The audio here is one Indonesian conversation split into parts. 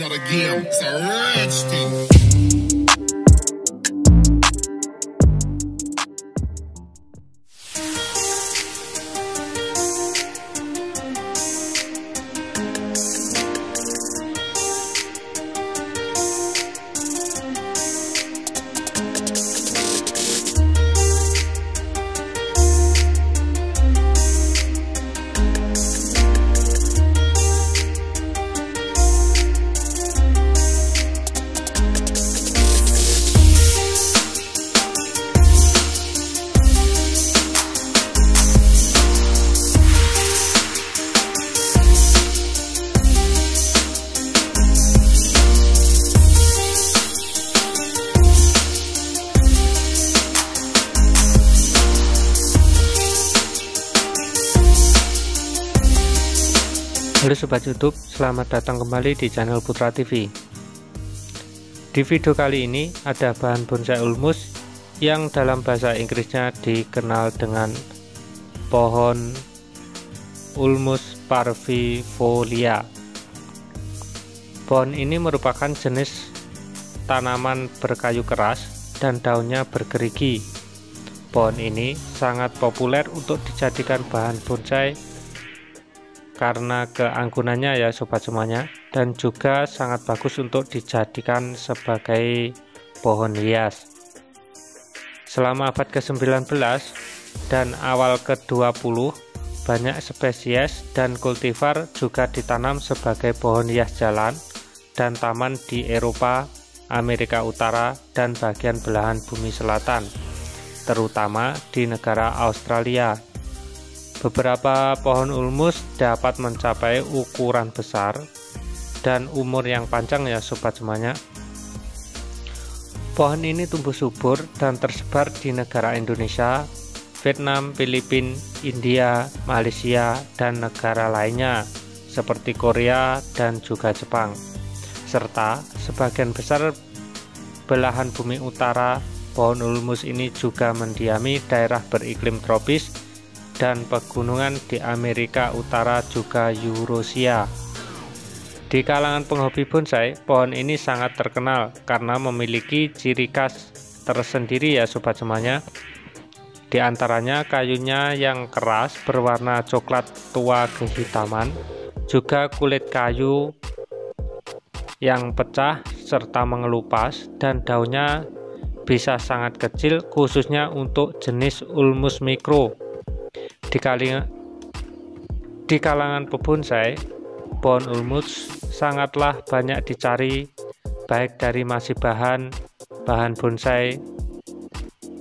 It's not a game, it's a rage thing. Halo sobat YouTube, selamat datang kembali di channel Putra TV. Di video kali ini ada bahan bonsai ulmus yang dalam bahasa Inggrisnya dikenal dengan pohon Ulmus parvifolia. Pohon ini merupakan jenis tanaman berkayu keras dan daunnya bergerigi. Pohon ini sangat populer untuk dijadikan bahan bonsai karena keanggunannya ya sobat semuanya, dan juga sangat bagus untuk dijadikan sebagai pohon hias. Selama abad ke-19 dan awal ke-20 banyak spesies dan kultivar juga ditanam sebagai pohon hias jalan dan taman di Eropa, Amerika Utara, dan bagian belahan bumi selatan, terutama di negara Australia. Beberapa pohon ulmus dapat mencapai ukuran besar dan umur yang panjang ya sobat semuanya. Pohon ini tumbuh subur dan tersebar di negara Indonesia, Vietnam, Filipina, India, Malaysia, dan negara lainnya seperti Korea dan juga Jepang, serta sebagian besar belahan bumi utara. Pohon ulmus ini juga mendiami daerah beriklim tropis dan pegunungan di Amerika Utara juga Eurasia. Di kalangan penghobi bonsai, pohon ini sangat terkenal karena memiliki ciri khas tersendiri ya sobat semuanya. Di antaranya kayunya yang keras berwarna coklat tua kehitaman, juga kulit kayu yang pecah serta mengelupas, dan daunnya bisa sangat kecil khususnya untuk jenis Ulmus mikro. Di kalangan pebonsai, pohon ulmus sangatlah banyak dicari, baik dari masih bahan bonsai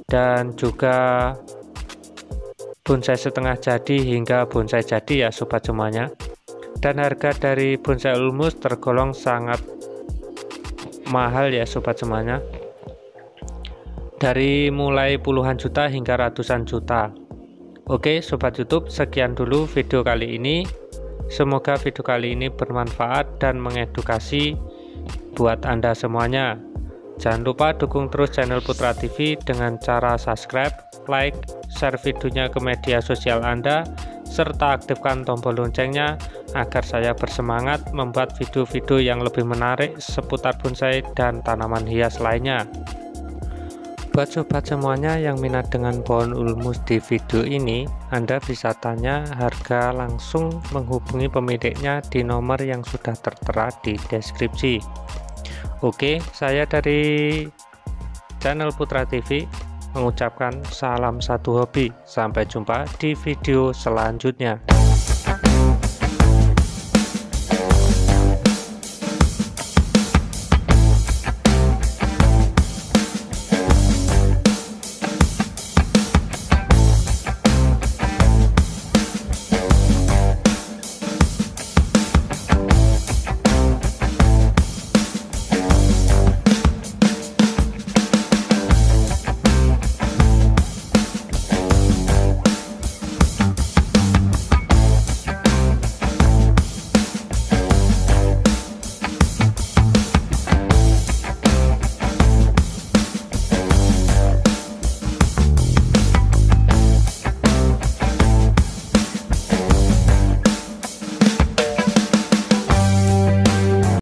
dan juga bonsai setengah jadi hingga bonsai jadi ya sobat semuanya. Dan harga dari bonsai ulmus tergolong sangat mahal ya sobat semuanya, dari mulai puluhan juta hingga ratusan juta. Oke sobat YouTube, sekian dulu video kali ini. Semoga video kali ini bermanfaat dan mengedukasi buat Anda semuanya. Jangan lupa dukung terus channel Putra TV dengan cara subscribe, like, share videonya ke media sosial Anda, serta aktifkan tombol loncengnya agar saya bersemangat membuat video-video yang lebih menarik seputar bonsai dan tanaman hias lainnya. Buat sobat semuanya yang minat dengan pohon ulmus di video ini, Anda bisa tanya harga langsung menghubungi pemiliknya di nomor yang sudah tertera di deskripsi. Oke, saya dari channel Putra TV mengucapkan salam satu hobi. Sampai jumpa di video selanjutnya.